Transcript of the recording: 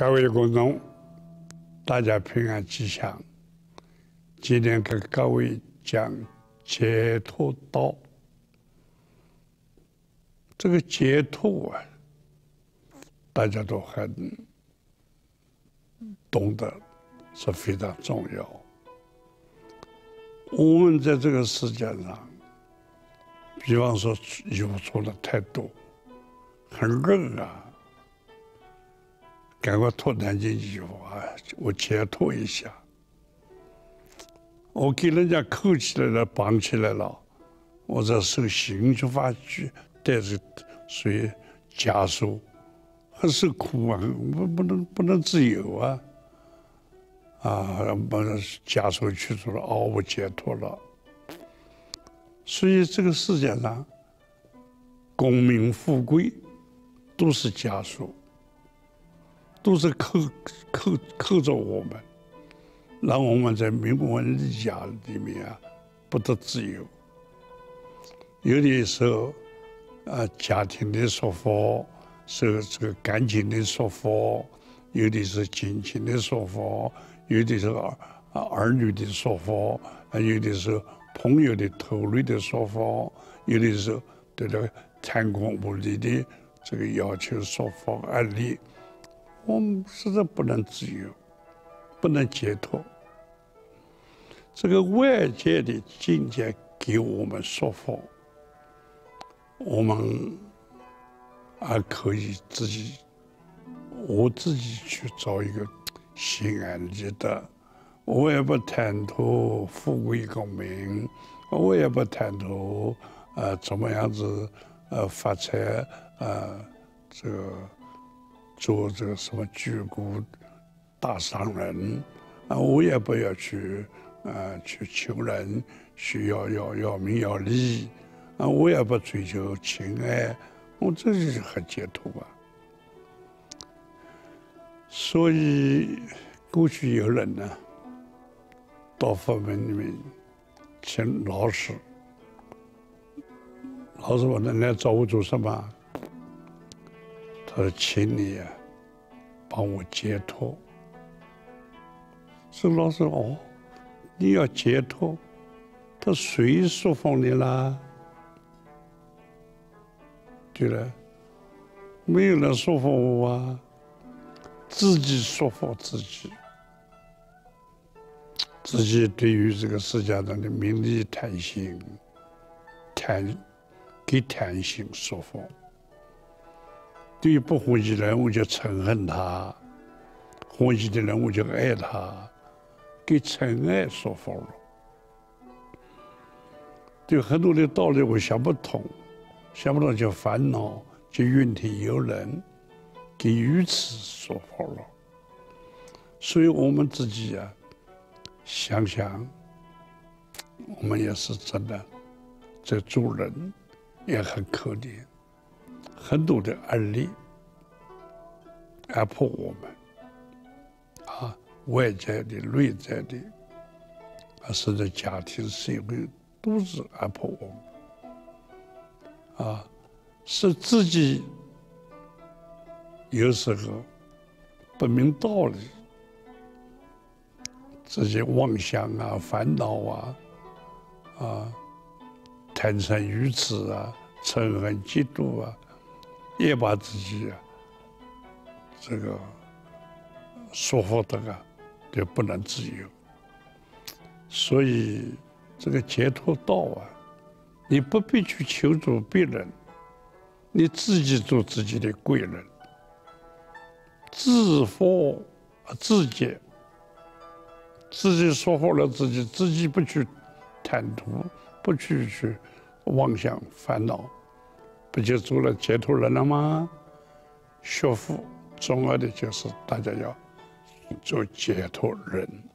该位的观众，大家平安吉祥。今天给各位讲解脱道。这个解脱啊，大家都很懂得，是非常重要。我们在这个世界上，比方说有错的太多，很热啊。 赶快脱干净衣服啊！我解脱一下。我给人家扣起来了，绑起来了，我在受刑拘法拘，带着属于枷锁，很受苦啊！不能自由啊！啊，把枷锁去除了，哦，我解脱了。所以这个世界上，功名富贵都是枷锁。 都是扣着我们，让我们在名闻利养里面啊不得自由。有的时候啊，家庭的束缚，受这个感情的束缚，有的是亲情的束缚，有的是儿女的束缚，有的是朋友的投入的束缚，有的是对这个贪官污吏的这个要求束缚而立。 我们实在不能自由，不能解脱。这个外界的境界给我们束缚，我们还可以自己，我自己去找一个心安理得。我也不贪图富贵功名，我也不贪图怎么样子发财这个。 做这个什么巨贾大商人啊，我也不要去去求人，需要名要利啊，我也不追求情爱，我这就是很解脱啊。所以过去有人呢，到佛门里面请老师，老师问他来找我做什么？ 他说：“请你啊，帮我解脱。”这老师哦，你要解脱，他谁说服你啦？对了，没有人说服我啊，自己说服自己，自己对于这个世界上的名利贪心，给贪心说服。 对于不欢喜的人，我就憎恨他；欢喜的人，我就爱他。给憎爱说法了，对很多的道理我想不通，想不通就烦恼，就怨天尤人，给愚痴说法了。所以我们自己啊，想想，我们也是真的，在做人也很可怜。 很多的案例压迫我们，啊，外在的、内在的，啊，甚至家庭、社会都是压迫我们，啊，是自己有时候不明道理，自己妄想啊、烦恼啊、贪嗔愚痴啊、嗔恨嫉妒啊。 也把自己啊，这个束缚的啊，就不能自由。所以这个解脱道啊，你不必去求助别人，你自己做自己的贵人，自缚自解，自己束缚了自己，自己不去贪图，不去妄想烦恼。 不就做了解脱人了吗？学佛重要的就是大家要做解脱人。